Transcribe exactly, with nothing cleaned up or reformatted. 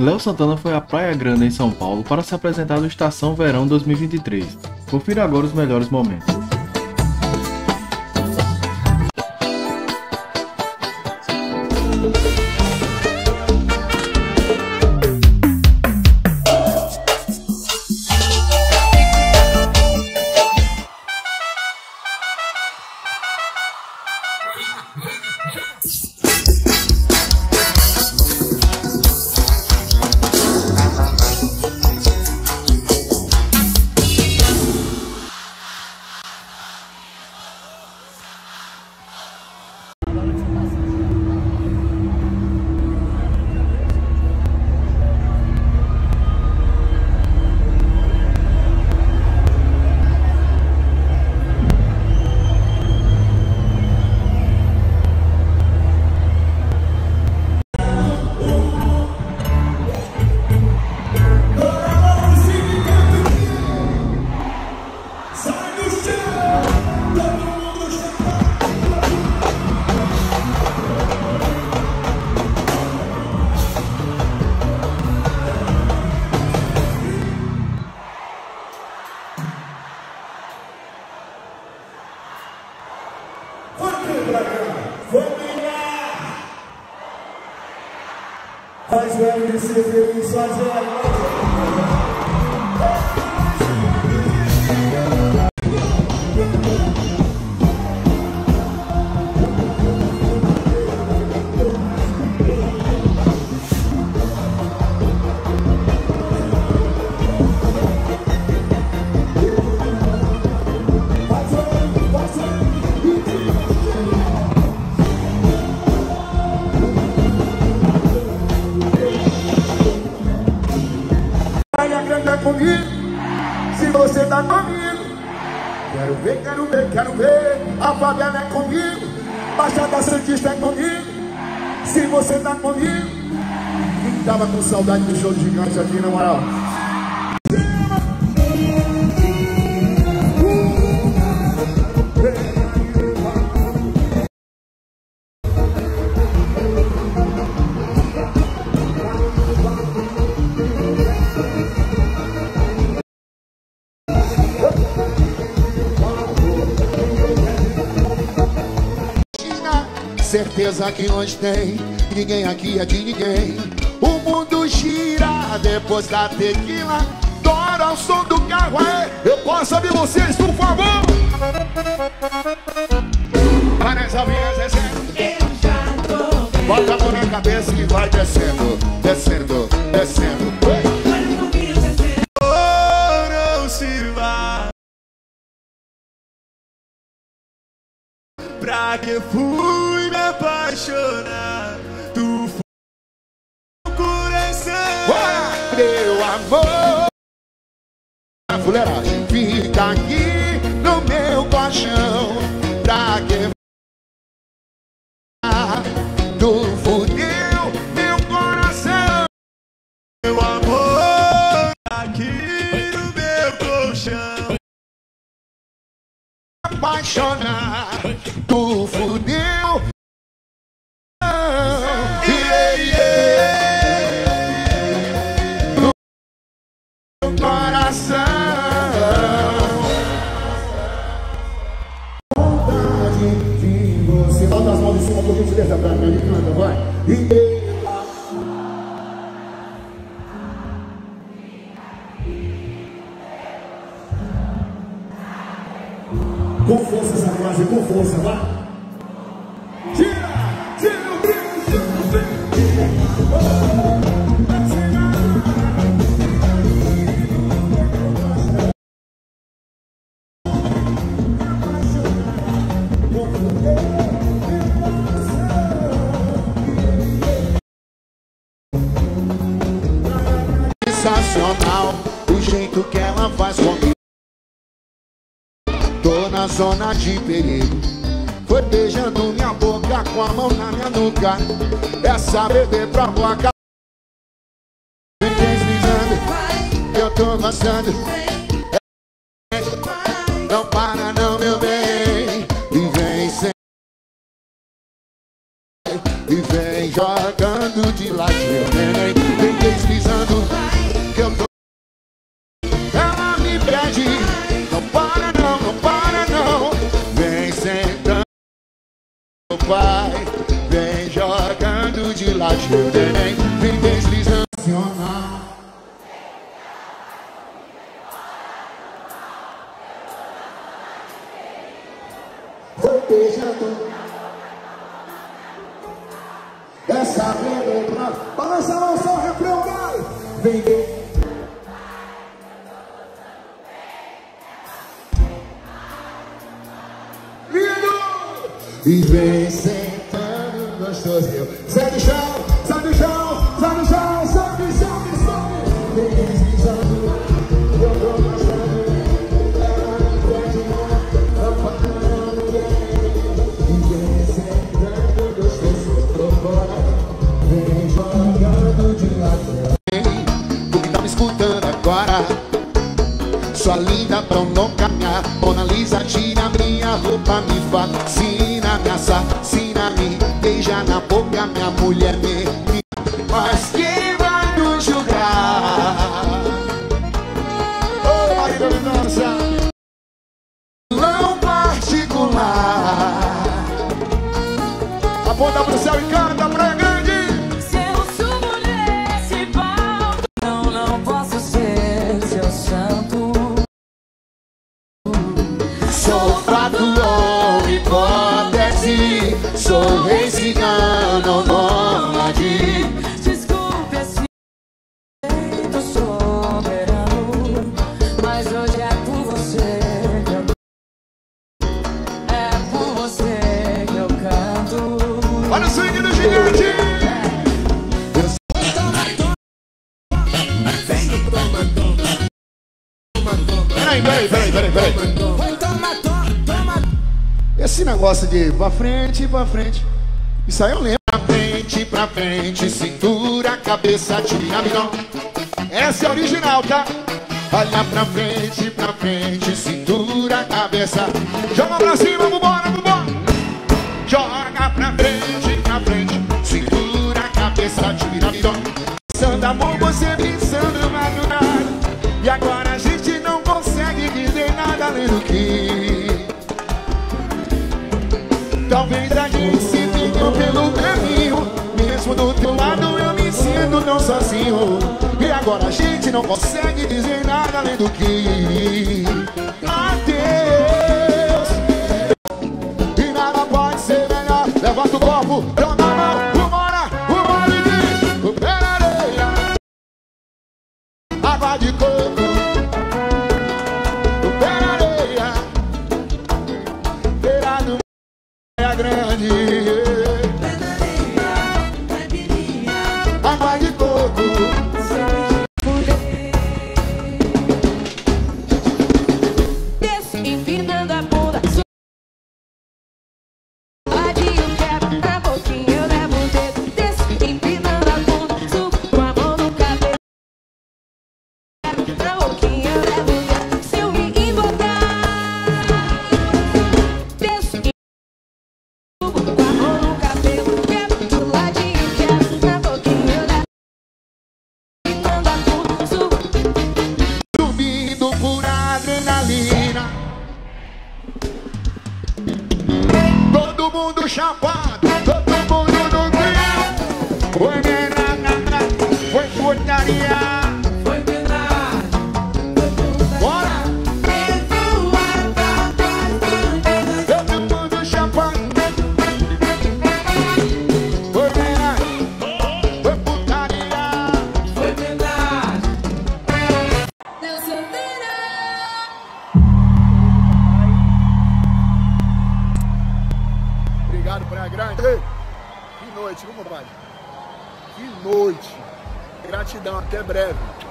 Léo Santana foi à Praia Grande em São Paulo para se apresentar no Estação Verão dois mil e vinte e três. Confira agora os melhores momentos. Faz o M C feliz, faz o M C. Comigo, se você tá comigo, quero ver, quero ver, quero ver. A favela é comigo, Baixada Santista é comigo. Se você tá comigo, quem tava com saudade do show de gigantes aqui, na moral. Certeza que hoje tem, ninguém aqui é de ninguém. O mundo gira depois da tequila, dora ao som do carro, aê. Eu posso ouvir vocês, por favor? Várias amigas descendo. Eu já tô vendo. Bota a mão na cabeça que vai descendo, descendo, descendo. Ouro se vai pra que fui apaixonar, tu foi o coração. Ué, meu amor, a fuleiragem fica aqui no meu paixão. Pra que tu fudeu meu coração, meu amor, aqui no meu colchão. Apaixonar, tu fudeu. Com força essa frase, com força, vai! Tira! Tira o brilho, tira o brilho! Sensacional, o jeito que ela faz comigo. Tô na zona de perigo. Foi beijando minha boca com a mão na minha nuca. Essa bebê pra boca. Vem deslizando, eu tô gostando. Não para não, meu bem. E vem sem. E vem jogando de lado, meu bem. Vem deslizando. pra... Balança a mão, só o refrão, vai! Vem, vem! E vem sentando gostoso. Sai do chão, sai do chão, sai do chão, sobe, sobe, sobe. Tem gente que já zoou, eu tô gostando. Ela não pode não, não pode não ninguém. E vem sentando gostoso, tô fora. Vem jogando de lado. Tu que tá me escutando agora, sua linda pra não caminhar. Mona Lisa, tira minha roupa, me vacina. Me assassina, me beija na boca, minha mulher me... Mas quem vai nos julgar? Oh, ai, dominância! Não particular. Aponta pro céu e canta, Praia Grande! Se eu sou mulher, se baldo, não, não posso ser seu santo. Sou fraudulão e pobre. Sou rei cigano, nômade. Desculpe assim, tô soberano, mas hoje é por você que eu... É por você que eu canto. Olha o sangue do gigante. Eu sou... Toma, toma. Vem, toma, toma, toma. Peraí, peraí, peraí, peraí, peraí. Esse negócio de pra frente, pra frente, isso aí eu lembro. Pra frente, pra frente, cintura, cabeça, tira, amigão. Essa é a original, tá? Olha pra frente, pra frente, cintura, cabeça. Joga pra cima, vambora, vambora. Joga pra frente, pra frente, cintura, cabeça, tira, amigão. Sando amor, você pensando madurado. E agora a gente não consegue dizer nada além do que... Talvez a gente se fique pelo caminho. Mesmo do teu lado eu me sinto tão sozinho. E agora a gente não consegue dizer nada além do que adeus. E nada pode ser melhor. Levanta o corpo, joga a mão, vambora, vambora e diz: o pé na areia, água de coco. Grande, água de coco. Desempinando a bunda, ladinho quebra na boquinha, eu levo o dedo. Desempinando a bunda, subo com a mão no cabelo, quebra na boquinha, eu levo o dedo. Se eu me embotar, desempinando. Todo mundo chapado, todo mundo no grito. Foi menina, foi putaria, foi menina. Bora! Todo mundo chapado, foi menina, foi putaria, foi menina. Léo Santana. Obrigado, Praia Grande. Ei, que noite, viu, compadre? Que noite. Gratidão, até breve.